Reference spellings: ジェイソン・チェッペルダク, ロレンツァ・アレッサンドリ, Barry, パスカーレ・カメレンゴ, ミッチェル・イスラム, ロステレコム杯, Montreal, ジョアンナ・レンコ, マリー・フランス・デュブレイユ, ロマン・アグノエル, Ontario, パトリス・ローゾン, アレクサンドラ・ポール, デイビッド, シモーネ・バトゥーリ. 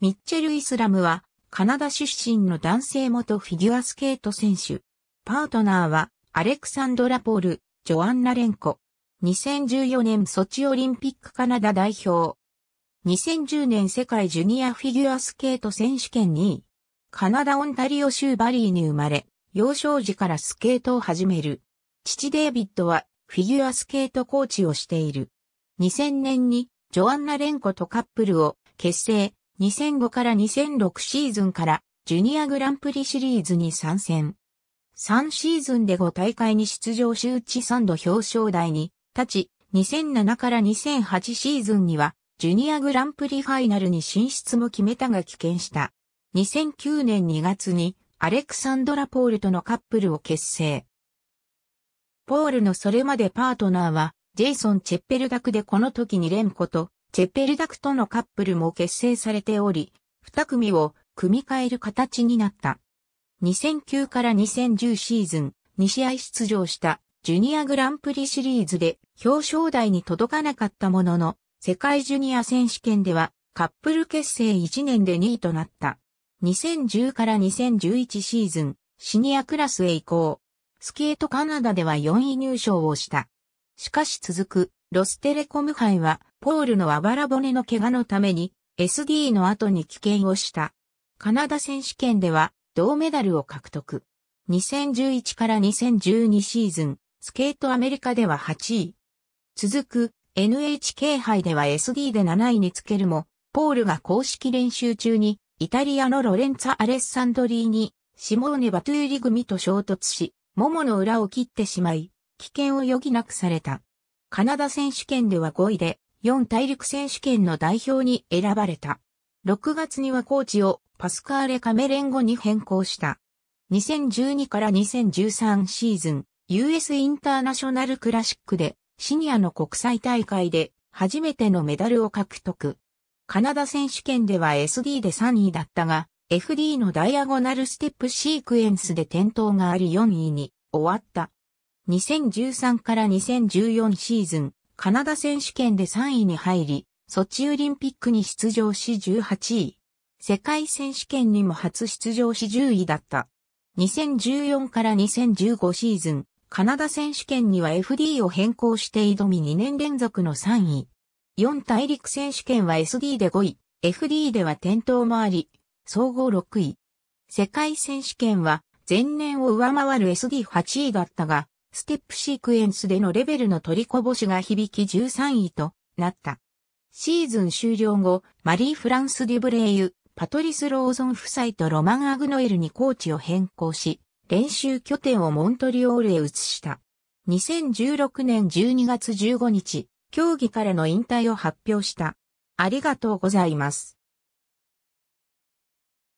ミッチェル・イスラムは、カナダ出身の男性元フィギュアスケート選手。パートナーは、アレクサンドラ・ポール、ジョアンナ・レンコ。2014年ソチオリンピックカナダ代表。2010年世界ジュニアフィギュアスケート選手権2位。カナダ・オンタリオ州バリーに生まれ、幼少時からスケートを始める。父デイビッドは、フィギュアスケートコーチをしている。2000年に、ジョアンナ・レンコとカップルを結成。2005から2006シーズンからジュニアグランプリシリーズに参戦。3シーズンで5大会に出場しうち3度表彰台に立ち、2007から2008シーズンにはジュニアグランプリファイナルに進出も決めたが棄権した。2009年2月にアレクサンドラ・ポールとのカップルを結成。ポールのそれまでパートナーはジェイソン・チェッペルダクでこの時にレンコとチェッペルダクとのカップルも結成されており、二組を組み替える形になった。2009から2010シーズン、2試合出場したジュニアグランプリシリーズで表彰台に届かなかったものの、世界ジュニア選手権ではカップル結成1年で2位となった。2010から2011シーズン、シニアクラスへ移行。スケートカナダでは4位入賞をした。しかし続く、ロステレコム杯は、ポールのあばら骨の怪我のために、SD の後に棄権をした。カナダ選手権では、銅メダルを獲得。2011から2012シーズン、スケートアメリカでは8位。続く、NHK 杯では SD で7位につけるも、ポールが公式練習中に、イタリアのロレンツァ・アレッサンドリーに、シモーネ・バトゥーリ組と衝突し、ももの裏を切ってしまい、棄権を余儀なくされた。カナダ選手権では5位で、4大陸選手権の代表に選ばれた。6月にはコーチをパスカーレ・カメレンゴに変更した。2012から2013シーズン、US インターナショナルクラシックで、シニアの国際大会で初めてのメダルを獲得。カナダ選手権では SD で3位だったが、FD のダイアゴナルステップシークエンスで転倒があり4位に終わった。2013から2014シーズン、カナダ選手権で3位に入り、ソチオリンピックに出場し18位。世界選手権にも初出場し10位だった。2014から2015シーズン、カナダ選手権には FD を変更して挑み2年連続の3位。4大陸選手権は SD で5位、FD では転倒もあり、総合6位。世界選手権は前年を上回る SD8 位だったが、ステップシークエンスでのレベルの取りこぼしが響き13位となった。シーズン終了後、マリー・フランス・デュブレイユ、パトリス・ローゾン夫妻とロマン・アグノエルにコーチを変更し、練習拠点をモントリオールへ移した。2016年12月15日、競技からの引退を発表した。ありがとうございます。